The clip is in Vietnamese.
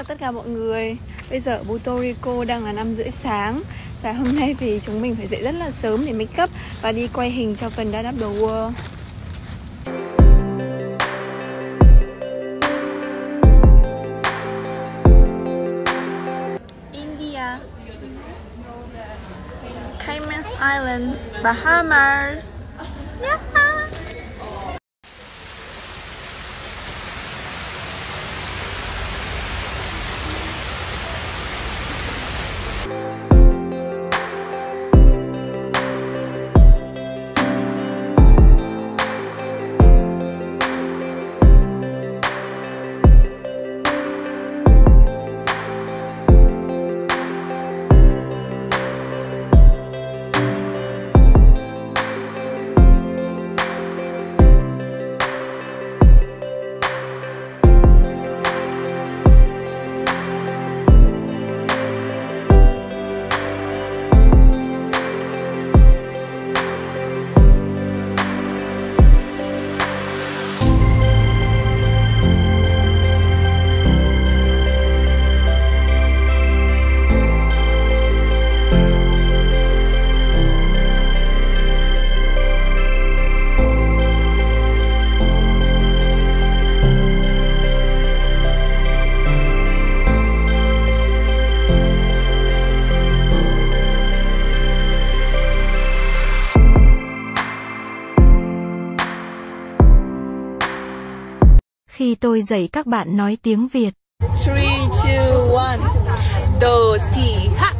chào tất cả mọi người. Bây giờ ở Puerto Rico đang là 5:30 sáng. Và hôm nay thì chúng mình phải dậy rất là sớm để make up và đi quay hình cho phần Dances of The World. India, Cayman Island, Bahamas. Yeah. Khi tôi dạy các bạn nói tiếng Việt. 3, 2, 1. Đỗ Thị Hà.